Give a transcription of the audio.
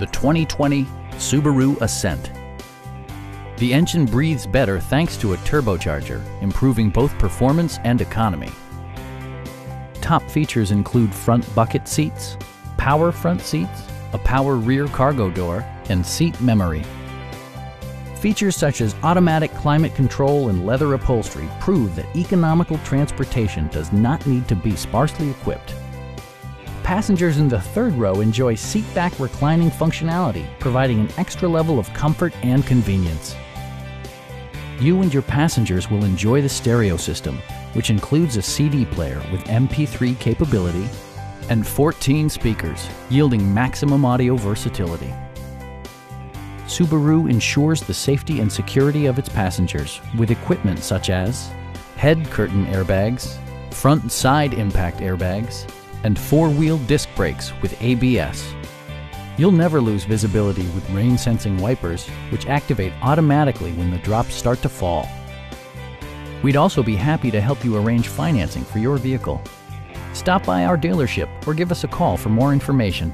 the 2020 Subaru Ascent. The engine breathes better thanks to a turbocharger, improving both performance and economy. Top features include front bucket seats, power front seats, a power rear cargo door, and seat memory. Features such as automatic climate control and leather upholstery prove that economical transportation does not need to be sparsely equipped. Passengers in the third row enjoy seatback reclining functionality, providing an extra level of comfort and convenience. You and your passengers will enjoy the stereo system, which includes a CD player with MP3 capability and 14 speakers, yielding maximum audio versatility. Subaru ensures the safety and security of its passengers with equipment such as head curtain airbags, front and side impact airbags, and four-wheel disc brakes with ABS. You'll never lose visibility with rain-sensing wipers, which activate automatically when the drops start to fall. We'd also be happy to help you arrange financing for your vehicle. Stop by our dealership or give us a call for more information.